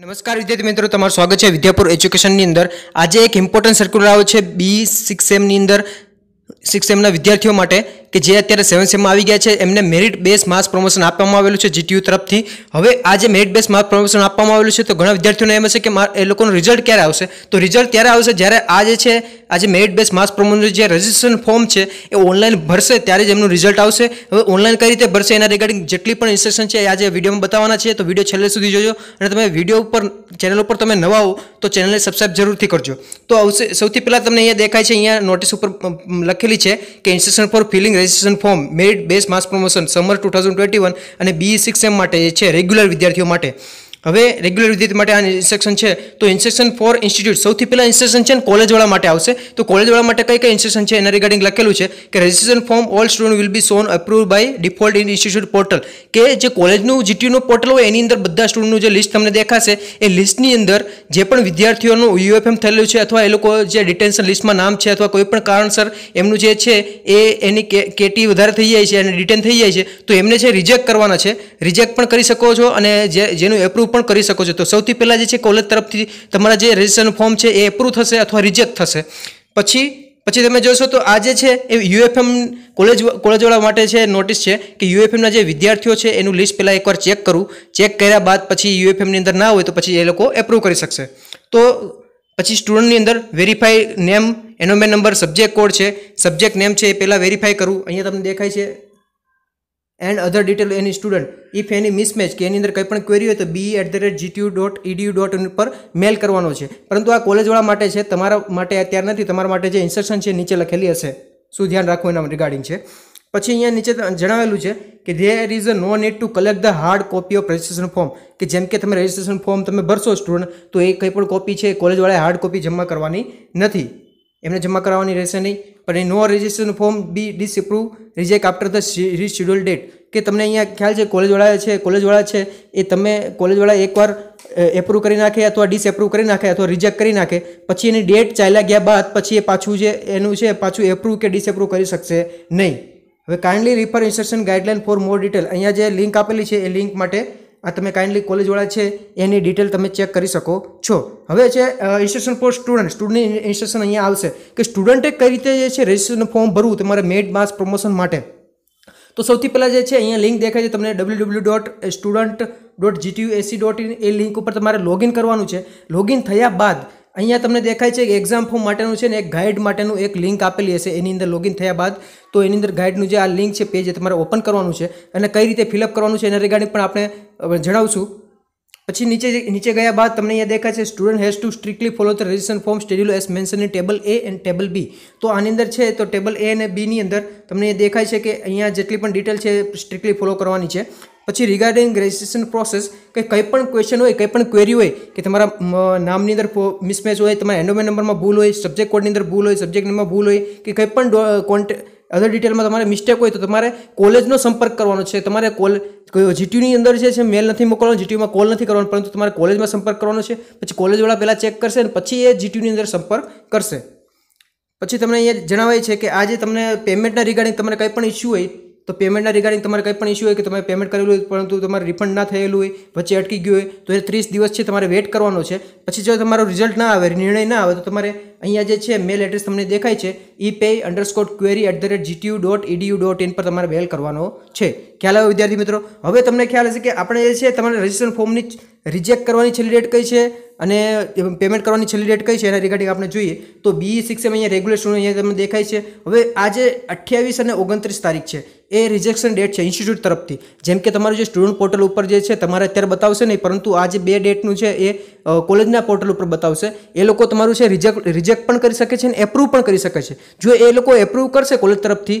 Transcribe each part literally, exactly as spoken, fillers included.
नमस्कार विद्यार्थी मित्रों, तमारू स्वागत है विद्यापुर एजुकेशन नी अंदर। आज एक इम्पोर्टंट सर्क्युलर आव्यो छे बी सिक्सेम नी अंदर सिक्सेम ना विद्यार्थियों माटे कि जे अत्यारे सेवन सेम में आवी गया है। एमने मेरिट बेस मास प्रमोशन आपवामां आवेलुं छे जीटीयू तरफथी। हवे आज मेरिट बेस मास प्रमोशन आपवामां आवेलुं छे तो घणा विद्यार्थियों एम हशे कि ए लोकोनुं रिजल्ट क्यारे आवशे, तो रिजल्ट त्यारे आवशे ज्यारे आ जे छे आज मेरिट बेस मास प्रमोशन जे रजिस्ट्रेशन फॉर्म छे ए ऑनलाइन भरशे त्यारे ज एमनुं रिजल्ट आवशे। हवे ऑनलाइन कई रीते भरशे एना रिगार्डिंग जेटली पण इंस्ट्रक्शन छे आज विडियो में बतावाना छे, तो विडियो छेल्ले सुधी जोजो अने तमे विडियो पर चैनल पर तमे नवा हो तो चैनलने सब्सक्राइब जरूरथी करजो। तो आवशे सौथी पहेला तमने अहींया देखाय छे, अहींया नोटिस उपर लखेली छे कि instruction for filling registration form merit base mass promotion summer two thousand twenty one अने बी सिक्सेम माटे छे रेग्युलर विद्यार्थियों माटे। हवे रेग्युलर विद्यार्थी माटे आ इंस्ट्रक्शन छे, तो इंस्ट्रक्शन फॉर इंस्टिट्यूट सौथी पहेला इंस्ट्रक्शन छे कॉलेज वाळा माटे आवशे। तो कॉलेज वाळा माटे कई कई इंस्ट्रक्शन छे एना रिगार्डिंग लखेलुं छे कि registration form all student will be shown approved by default in institute portal, के जे कॉलेजनुं जीटीयूनुं पोर्टल होय एनी अंदर बधा स्टूडेंटनुं जे लिस्ट तमने देखाशे ए लिस्टनी अंदर जे पण विद्यार्थीओनुं यूएफएम थयेलुं छे अथवा ए लोको जे डिटेंशन लिस्टमां नाम छे अथवा कोई पण कारणसर एमनुं जे छे ए एनी केटी वधारे थई जाय छे अने डिटेन थई जाय छे तो एमने छे रिजेक्ट करवाना छे। रिजेक्ट पण करी शको छो अने जे जेनुं एप्रूव करी सको। तो सौथी पहेला जे छे कॉलेज तरफथी तमारा जे रजिस्ट्रेशन फॉर्म छे ए एप्रूव थशे अथवा रिजेक्ट थशे। पछी पछी तमे जोशो तो आ जे छे ए यूएफएम कॉलेज कॉलेजवाळा माटे छे नोटिस छे कि यूएफएम ना जे विद्यार्थीओ छे एनु लिस्ट पहेला एकवार चेक करूं, चेक कर्या बाद पछी यूएफएम नी अंदर ना होय तो पछी ए लोको एप्रूव करी शकशे। तो पछी स्टूडेंट नी अंदर वेरीफाई नेम एनोमेन नंबर सब्जेक्ट कोड छे, सब्जेक्ट नेम छे ए पहेला वेरीफाई करूं। अहींया तमने देखाय छे and other detail any student if any mismatch के एनी अंदर कई पण क्वेरी हो तो B at the rate GTU dot EDU dot in पर मेल करवानो छे। परंतु आ कॉलेजवाळा माटे छे, तमारा माटे अत्यार नथी, तमारा माटे जे इंस्ट्रक्शन छे नीचे लखेली हशे शुं ध्यान राखो एना रिगार्डिंग छे। पछी अहींया नीचे जणावेलुं छे कि there is no need to collect the hard copy of registration form, कि जेम के तमे रजिस्ट्रेशन फॉर्म तमे भरशो स्टूडेंट तो ए कई पण कॉपी छे कॉलेजवाळाए हार्ड कॉपी जमा करवानी नथी, एमने जमा करवानी रहेशे नहीं। पर no registration form be disapprove reject after the reschedule date, के तमने अहींया ख्याल छे कॉलेजवाळा छे कॉलेजवाळा छे ए तमे कॉलेजवाळा एकवार एप्रूव करी नाखे अथवा डिसएप्रूव करी नाखे अथवा रिजेक्ट करी नाखे पछी एनी डेट चाल्या गया बाद पछी ए पाछुं जे एनुं छे पाछुं एप्रूव के डिसएप्रूव करी शकशे नहीं। हवे kindly refer instruction guideline for more detail, अहींया जे लिंक आपेली छे ए लिंक माटे आ तमे काइंडली कॉलेजवाळा छे एनी डिटेल तमे चेक करी शको छो। हवे छे इंस्ट्रक्शन फॉर स्टूडेंट, स्टूडेंटनी इंस्ट्रक्शन अहींया आवशे के स्टूडेंटे कई रीते जे छे रजिस्ट्रेशन फॉर्म भरवुं तमारे मेरिट मास प्रमोशन माटे। तो सौथी पहेला जे छे अहींया लिंक देखाय छे तमने W W W dot student dot G T U A C dot in ए लिंक उपर तमारे लॉगिन करवानुं छे। लॉगिन थया बाद अहींया तमने देखाय छे कि एक्जाम फॉर्म माटेनुं छे ने एक गाइड माटेनुं एक लिंक आपेली हशे, एनी अंदर लॉगिन थया बाद तो एनी अंदर गाइडनुं जे आ लिंक छे पेज तमारे ओपन करवानुं छे अने कई रीते फिलअप करवानुं छे एना रिगार्डिंग पण आपणे जणावशुं। पछी नीचे नीचे गया बाद तमने अहींया देखाय छे student has to strictly follow the registration form schedule as mention in table A and table B. तो आनी अंदर छे तो टेबल ए ने बी नी अंदर तमने देखाय छे कि अहींया जेटली पण डिटेल छे स्ट्रिक्टली फॉलो करवानी छे। पछी रिगार्डिंग रजिस्ट्रेशन प्रोसेस के कई पण क्वेश्चन होय कई पण क्वेरी होय कि तमारा नामनी अंदर मिसमेच होय, तमारा एंडोमेन नंबर में भूल होय, सब्जेक्ट कोड नी अंदर भूल होय, सब्जेक्ट नेम में भूल होय कि कई पण कॉन्टेक्ट अदर डिटेल में तमारे मिस्टेक हो तो तमारे कॉलेजनो संपर्क करवानो छे। तमारे कॉल जीटीयू नी अंदर जे छे मेल नहीं मोकलवानो, जीटीयू में कॉल नहीं करवानो, परंतु तमारे कॉलेज में संपर्क करवानो छे। पछी कॉलेजवाळा पहेला चेक करशे अने पछी ए जीटीयू नी अंदर संपर्क करशे। पछी तमने अहींया जणावाय छे कि आज तमने पेमेंटना रिगार्डिंग तमारे कई पण इश्यू होय तो पेमेंटना रिगार्डिंग तमारे कई पण इश्यू होय कि तमे पेमेंट करेलुं होय परंतु तमारे रिफंड ना थयेलुं होय, वच्चे अटकी गयुं होय तो ए तीस दिवस छे तमारे वेट करवानो छे। पछी जो तमारो रिजल्ट ना आवे, निर्णय ना आवे तो तमारे अहींया जे छे मेल एड्रेस तमने देखाय छे E pay underscore query at the rate GTU dot EDU dot in पर तमारे मेल करवानो छे। ख्याल आव्यो विद्यार्थी मित्रों? हवे तमने ख्याल हशे कि आपणे जे छे तमारे रजिस्ट्रेशन फॉर्मनी रिजेक्ट करवानी छेल्ली डेट कई छे अने पेमेंट करवानी छेल्ली डेट कई छे एना रिगार्डिंग आपणे जोईए। तो बी सिक्सेम अहींया रेग्युलर स्टूडेंट अहींया तमने देखाय छे। हवे आजे अठ्ठावीस अने ઓગણત્રીસ तारीख छे ए रिजेक्शन डेट छे इंस्टिट्यूट तरफथी, जेम के तमारुं जे स्टूडेंट पोर्टल उपर जे छे तमारे अत्यारे बतावशे नहीं परंतु आ जे बे डेटनुं छे ए कॉलेजना पोर्टल उपर बतावशे। ए लोको तमारुं छे रिजेक्ट रिजेक्ट पण करी सके छे ने एप्रूव पण करी सके छे। जो ए लोको एप्रूव करशे कॉलेज तरफथी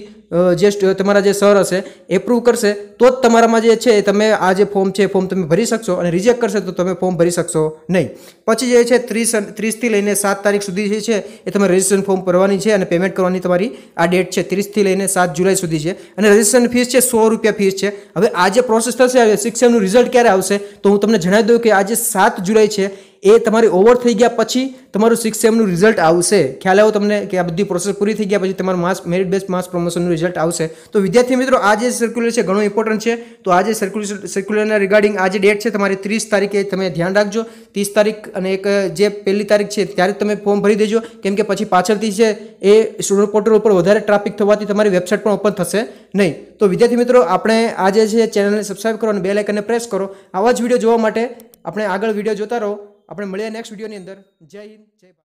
जे तमारा जे सर हशे एप्रूव करशे तो ज तमारामां जे छे तमे आ जे फॉर्म छे फॉर्म तमे भरी शकशो अने रिजेक्ट करशे तो तमे फॉर्म भरी शकशो नहीं। पछी जे छे ત્રીસ ત્રીસ થી લઈને સાત તારીખ સુધી જે છે એ તમારે રજિસ્ટ્રેશન ફોર્મ ભરવાની છે અને પેમેન્ટ કરવાની તમારી આ ડેટ છે ત્રીસ થી લઈને સાત જુલાઈ સુધી છે અને રજિસ્ટ્રેશન ફીસ છે સો રૂપિયા ફીસ છે। હવે આ જે પ્રોસેસ થશે સિક્સેમનું રિઝલ્ટ ક્યારે આવશે તો હું તમને જણાવી દઉં કે આજે સાત જુલાઈ છે એ તમારી ઓવર થઈ ગયા પછી તમારું સિક્સ સેમનું રિઝલ્ટ આવશે. ખ્યાલ આવ્યો તમને કે આ બધી પ્રોસેસ પૂરી થઈ ગયા પછી તમારું માસ મેરિટ બેઝ માસ પ્રમોશનનું રિઝલ્ટ આવશે. તો વિદ્યાર્થી મિત્રો આ જે સર્ક્યુલર છે ઘણો ઇમ્પોર્ટન્ટ છે. તો આ જે સર્ક્યુલર સર્ક્યુલરના રિગાર્ડિંગ આ જે ડેટ છે તમારી ત્રીસ તારીખે તમે ધ્યાન રાખજો. ત્રીસ તારીખ અને એક જે પહેલી તારીખ છે ત્યારે તમે ફોર્મ ભરી દેજો, કેમ કે પછી પાછળથી છે એ સ્ટુડન્ટ પોર્ટલ ઉપર વધારે ટ્રાફિક થવાથી તમારી વેબસાઇટ પણ ઓપન થશે નહીં. તો વિદ્યાર્થી મિત્રો આપણે આ જે છે ચેનલને સબસ્ક્રાઈબ કરો અને બેલ આઇકનને પ્રેસ કરો. આવા જ વિડીયો જોવા માટે આપણે આગળ વિડીયો જોતા રહો. આપણે મળીએ નેક્સ્ટ વિડીયોની અંદર. જય હિન્દ, જય ભારત.